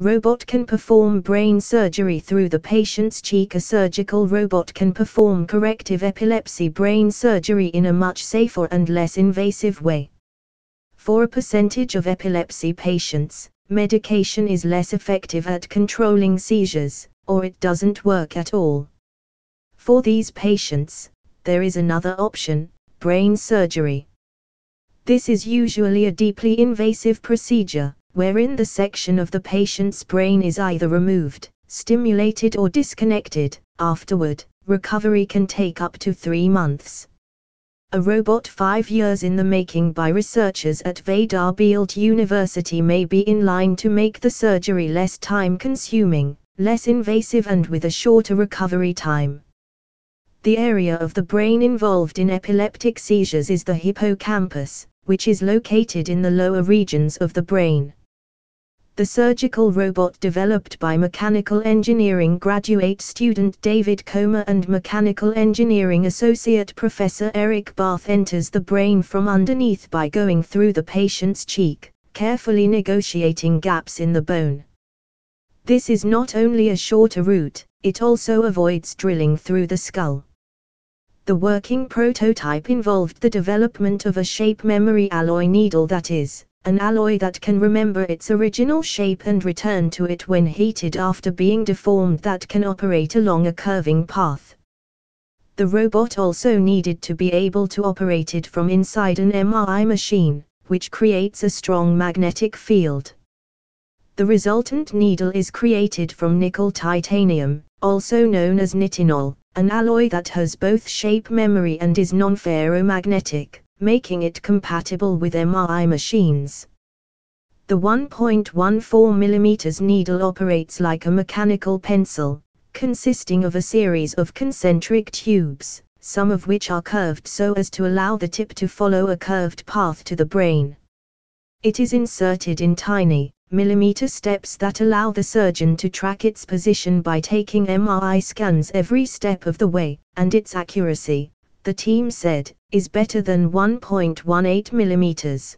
Robot can perform brain surgery through the patient's cheek. A surgical robot can perform corrective epilepsy brain surgery in a much safer and less invasive way. For a percentage of epilepsy patients, medication is less effective at controlling seizures, or it doesn't work at all. For these patients, there is another option, brain surgery. This is usually a deeply invasive procedure, wherein the section of the patient's brain is either removed, stimulated or disconnected. Afterward, recovery can take up to 3 months. A robot 5 years in the making by researchers at Vanderbilt University may be in line to make the surgery less time-consuming, less invasive and with a shorter recovery time. The area of the brain involved in epileptic seizures is the hippocampus, which is located in the lower regions of the brain. The surgical robot developed by mechanical engineering graduate student David Comer and mechanical engineering associate professor Eric Barth enters the brain from underneath by going through the patient's cheek, carefully negotiating gaps in the bone. This is not only a shorter route, it also avoids drilling through the skull. The working prototype involved the development of a shape memory alloy needle, that is, an alloy that can remember its original shape and return to it when heated after being deformed, that can operate along a curving path. The robot also needed to be able to operate it from inside an MRI machine, which creates a strong magnetic field. The resultant needle is created from nickel titanium, also known as nitinol, an alloy that has both shape memory and is non-ferromagnetic, making it compatible with MRI machines. The 1.14 mm needle operates like a mechanical pencil, consisting of a series of concentric tubes, some of which are curved so as to allow the tip to follow a curved path to the brain. It is inserted in tiny, millimeter steps that allow the surgeon to track its position by taking MRI scans every step of the way, and its accuracy, the team said, is better than 1.18 mm.